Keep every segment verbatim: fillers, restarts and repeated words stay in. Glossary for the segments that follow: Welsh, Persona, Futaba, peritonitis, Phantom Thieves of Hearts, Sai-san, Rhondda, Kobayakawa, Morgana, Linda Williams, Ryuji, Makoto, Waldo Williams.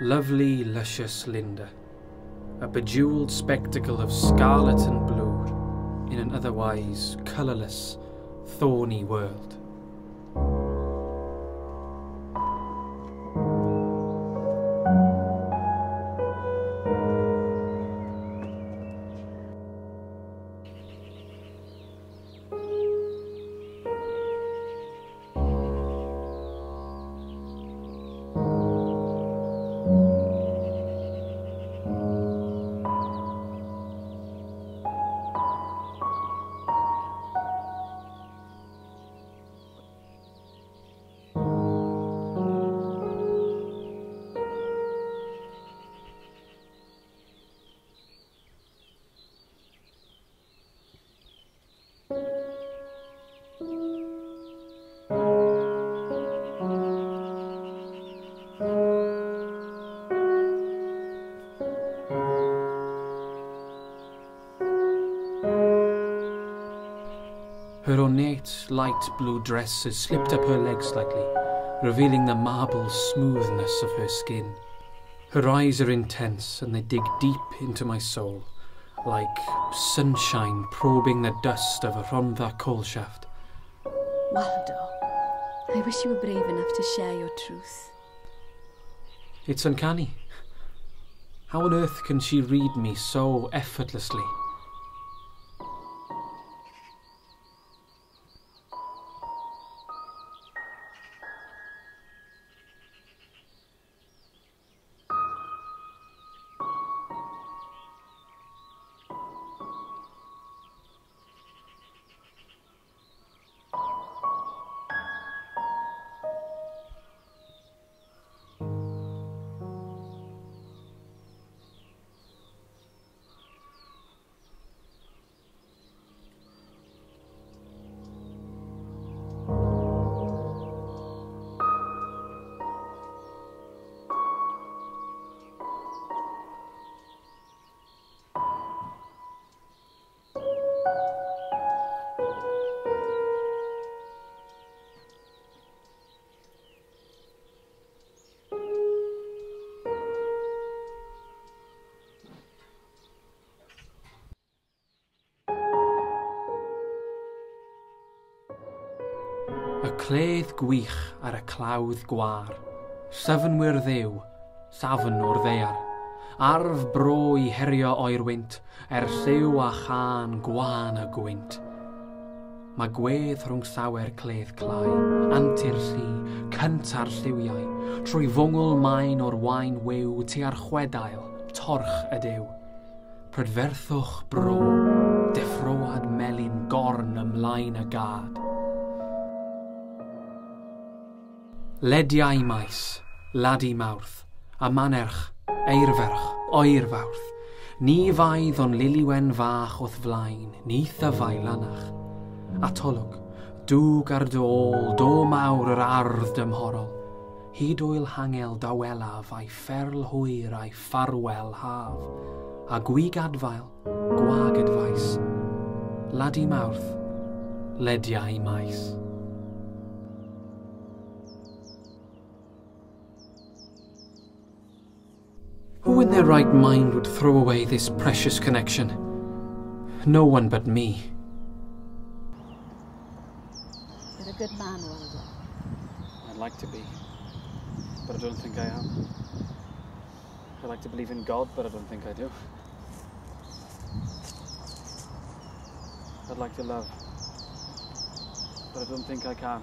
Lovely, luscious Linda, a bejeweled spectacle of scarlet and blue in an otherwise colourless, thorny world. Her ornate, light blue dress has slipped up her legs slightly, revealing the marble smoothness of her skin. Her eyes are intense and they dig deep into my soul, like sunshine probing the dust of a Rhondda coal shaft. Waldo, I wish you were brave enough to share your truth. It's uncanny. How on earth can she read me so effortlessly? Y cledd gwych ar y clawdd gwar, syfnwyr ddew, safn o'r ddear, arf bro I herio o'r wynt, er lliw a chan gwan y gwynt. Mae gwedd rhwng sawer cledd clai, antur lli, cynta'r lliwiau, trwy fwngl maen o'r wain wew tua'r chwedail, torch y dew. Prydferthwch bro, deffroad melin gorn ymlaen y gad. Lediau maes, ladi mawrth, a manerch, eirferch, oerfawrth, ni faidd o'n liliwen fach o'th flaen, nith y failanach. A tolwg, dwg ar dôl, do mawr yr ardd dymhorol, hyd oel hangel dawelaf a'i fferl hwyr a'i ffarwel haf, a gwig adfael, gwag adfais, ladi mawrth, lediau maes. Who in their right mind would throw away this precious connection? No one but me. You're a good man, Waldo. I'd like to be, but I don't think I am. I like to believe in God, but I don't think I do. I'd like to love, but I don't think I can.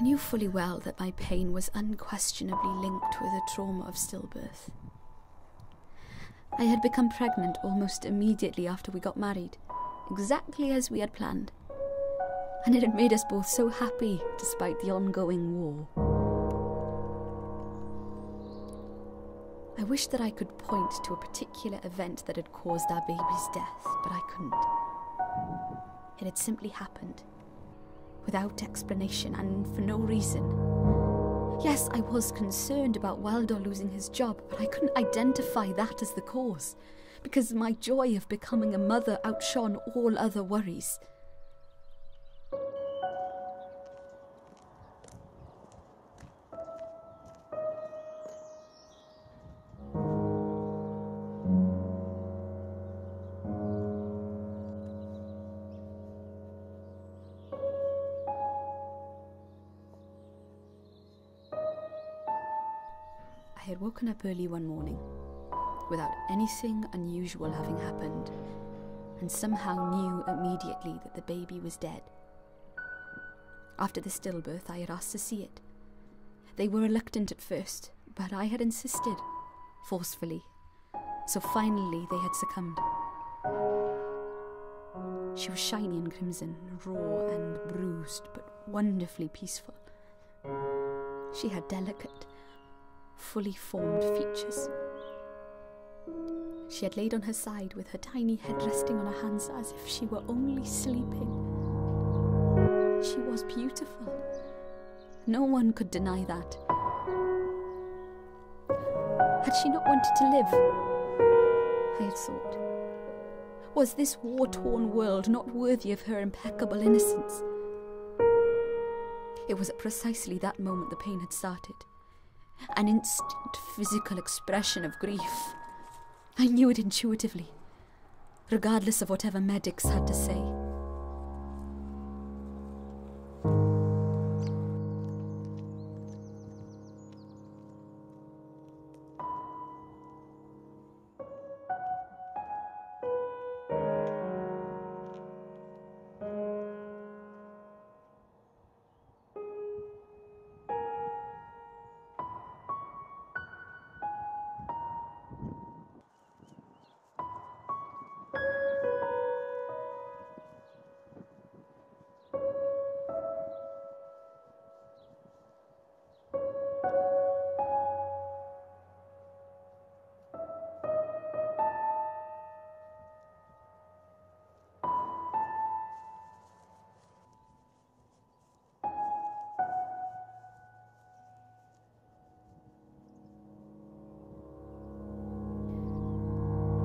I knew fully well that my pain was unquestionably linked with the trauma of stillbirth. I had become pregnant almost immediately after we got married, exactly as we had planned, and it had made us both so happy despite the ongoing war. I wished that I could point to a particular event that had caused our baby's death, but I couldn't. It had simply happened, without explanation and for no reason. Yes, I was concerned about Waldo losing his job, but I couldn't identify that as the cause, because my joy of becoming a mother outshone all other worries. I had woken up early one morning, without anything unusual having happened, and somehow knew immediately that the baby was dead. After the stillbirth, I had asked to see it. They were reluctant at first, but I had insisted, forcefully, so finally they had succumbed. She was shiny and crimson, raw and bruised, but wonderfully peaceful. She had delicate, fully formed features. She had laid on her side with her tiny head resting on her hands as if she were only sleeping. She was beautiful. No one could deny that. Had she not wanted to live? I had thought. Was this war-torn world not worthy of her impeccable innocence? It was at precisely that moment the pain had started. An instant physical expression of grief. I knew it intuitively, regardless of whatever medics had to say.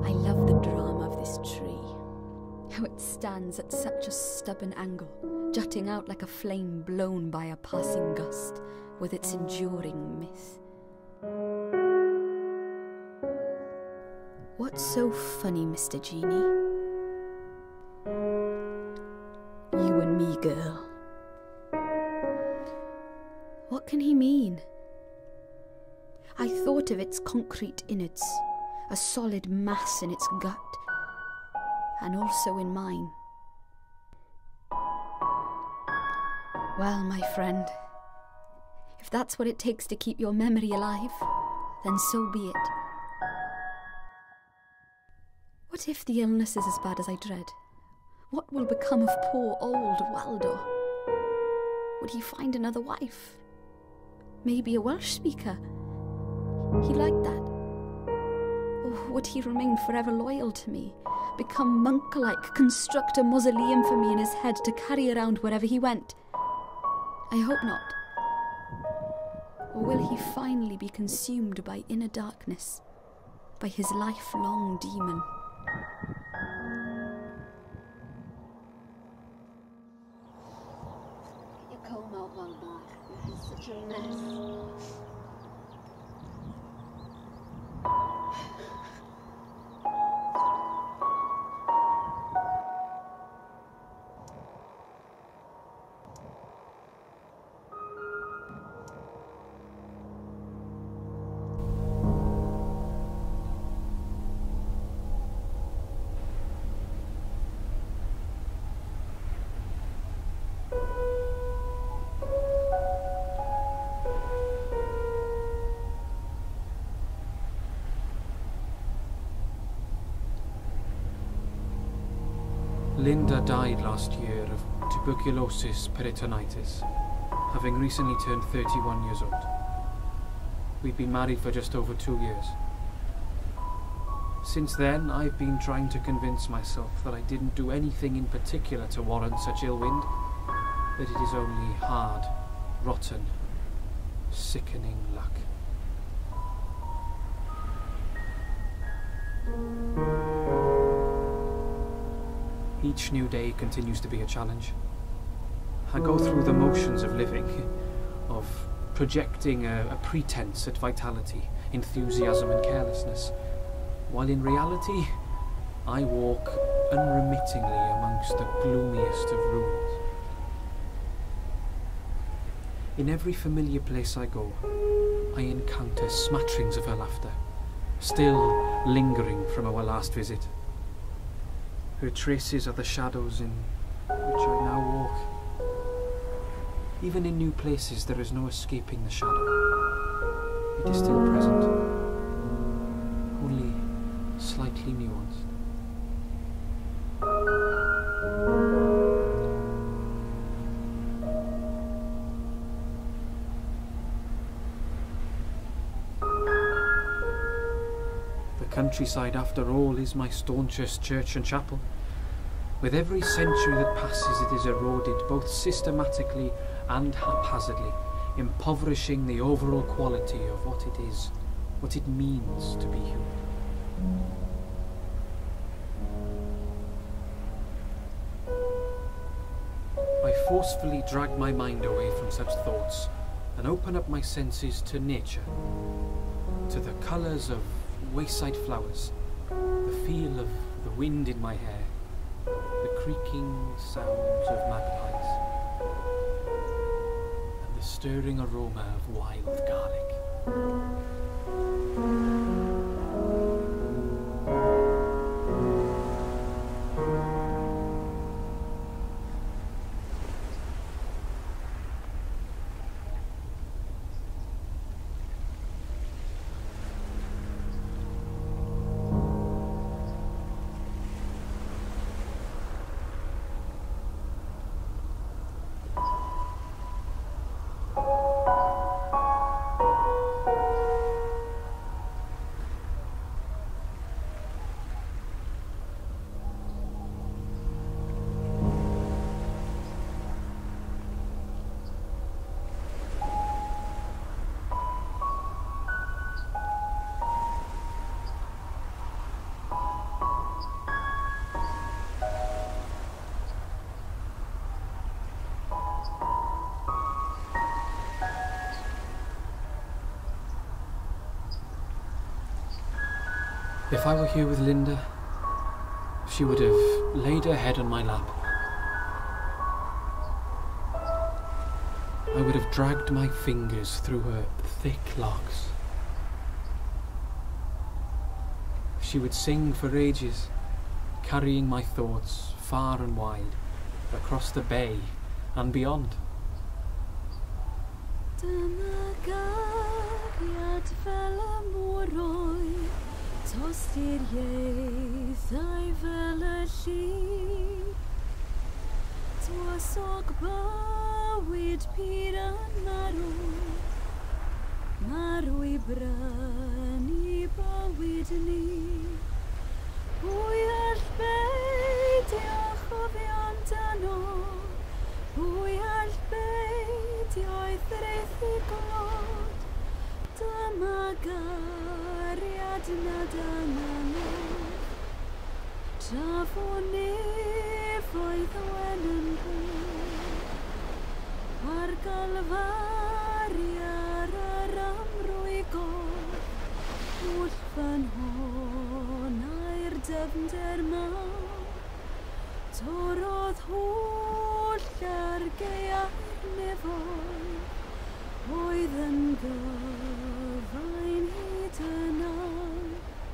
I love the drama of this tree, how it stands at such a stubborn angle, jutting out like a flame blown by a passing gust, with its enduring myth. What's so funny, Mister Genie? You and me, girl. What can he mean? I thought of its concrete innards, a solid mass in its gut, and also in mine. Well, my friend, if that's what it takes to keep your memory alive, then so be it. What if the illness is as bad as I dread? What will become of poor old Waldo? Would he find another wife? Maybe a Welsh speaker? He liked that. Would he remain forever loyal to me, become monk-like, construct a mausoleum for me in his head to carry around wherever he went? I hope not. Or will he finally be consumed by inner darkness, by his lifelong demon? You come out one night, it's such a mess. Linda died last year of tuberculosis peritonitis, having recently turned thirty-one years old. We've been married for just over two years. Since then, I've been trying to convince myself that I didn't do anything in particular to warrant such ill wind, that it is only hard, rotten, sickening luck. Each new day continues to be a challenge. I go through the motions of living, of projecting a, a pretense at vitality, enthusiasm and carelessness, while in reality, I walk unremittingly amongst the gloomiest of ruins. In every familiar place I go, I encounter smatterings of her laughter, still lingering from our last visit. Her traces are the shadows in which I now walk. Even in new places, there is no escaping the shadow. It is still present, only slightly nuanced. The countryside, after all, is my staunchest church and chapel. With every century that passes, it is eroded, both systematically and haphazardly, impoverishing the overall quality of what it is, what it means to be human. I forcefully drag my mind away from such thoughts and open up my senses to nature, to the colours of wayside flowers, the feel of the wind in my hair, the creaking sounds of magpies, and the stirring aroma of wild garlic. If I were here with Linda, she would have laid her head on my lap. I would have dragged my fingers through her thick locks. She would sing for ages, carrying my thoughts far and wide, across the bay and beyond. Tostir ye thy velashi, Twasok bawid piran maru, Maru ibrani bawidni, Uyar beit yachov yantano, Uyar beit yoy threthikot, Tamaga.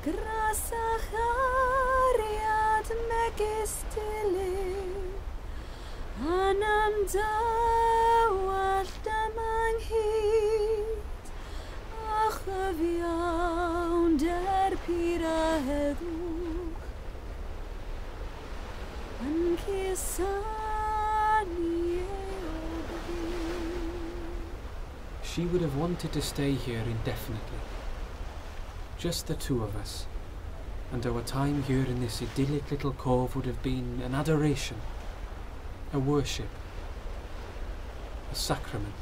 Krasahariat megistili Ananda waldamanghit Achaviaun der piraheduch An She would have wanted to stay here indefinitely. Just the two of us. And our time here in this idyllic little cove would have been an adoration, a worship, a sacrament.